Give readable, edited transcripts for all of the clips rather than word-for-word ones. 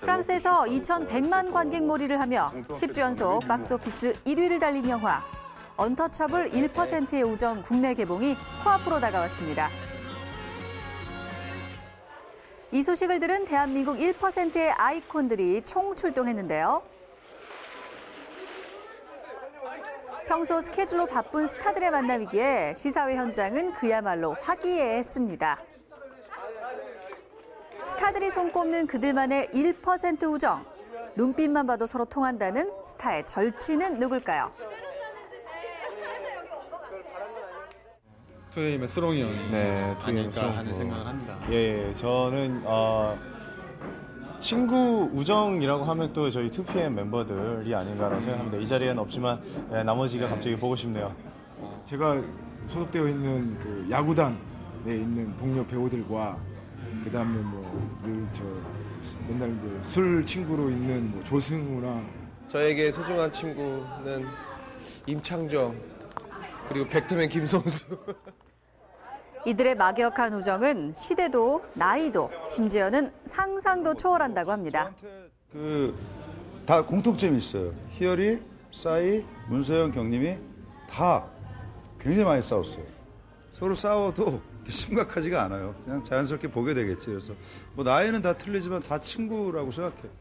프랑스에서 2,100만 관객 몰이를 하며 10주 연속 박스오피스 1위를 달린 영화 언터처블 1%의 우정 국내 개봉이 코앞으로 다가왔습니다. 이 소식을 들은 대한민국 1%의 아이콘들이 총출동했는데요. 평소 스케줄로 바쁜 스타들의 만남이기에 시사회 현장은 그야말로 화기애애했습니다. 스타들이 손꼽는 그들만의 1% 우정, 눈빛만 봐도 서로 통한다는 스타의 절친은 누굴까요? 2PM의 수롱이 형이 아닐까 하는 생각을 합니다. 예, 저는 친구 우정이라고 하면 또 저희 2PM 멤버들이 아닌가라고 생각합니다. 이 자리에는 없지만 나머지가 갑자기 보고 싶네요. 제가 소속되어 있는 그 야구단에 있는 동료 배우들과 그다음에 맨날 술 친구로 있는 조승우랑 저에게 소중한 친구는 임창정. 그리고 백투맨 김성수. 이들의 막역한 우정은 시대도 나이도 심지어는 상상도 초월한다고 합니다. 다 공통점이 있어요. 히어리, 싸이, 문서영 경님이 다 굉장히 많이 싸웠어요. 서로 싸워도 심각하지가 않아요. 그냥 자연스럽게 보게 되겠지. 그래서 나이는 다 틀리지만 다 친구라고 생각해요.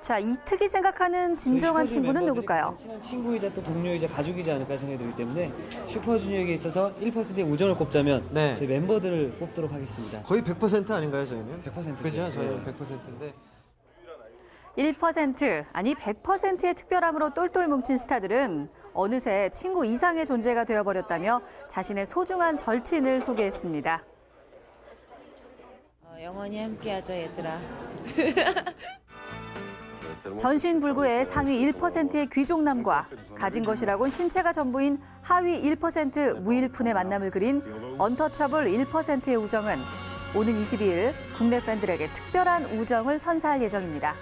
자, 이특이 생각하는 진정한 친구는 누굴까요? 친한 친구이자 또 동료이자 가족이지 않을까 생각이 들기 때문에 슈퍼주니어에게 있어서 1%의 우정을 꼽자면 저희 멤버들을 꼽도록 하겠습니다. 거의 100% 아닌가요, 저희는? 100%죠. 그렇죠? 저희는 100%인데. 1%, 아니 100%의 특별함으로 똘똘 뭉친 스타들은 어느새 친구 이상의 존재가 되어버렸다며 자신의 소중한 절친을 소개했습니다. 영원히 함께하자, 얘들아. 전신 불구의 상위 1%의 귀족남과 가진 것이라곤 신체가 전부인 하위 1% 무일푼의 만남을 그린 언터처블 1%의 우정은 오는 22일 국내 팬들에게 특별한 우정을 선사할 예정입니다.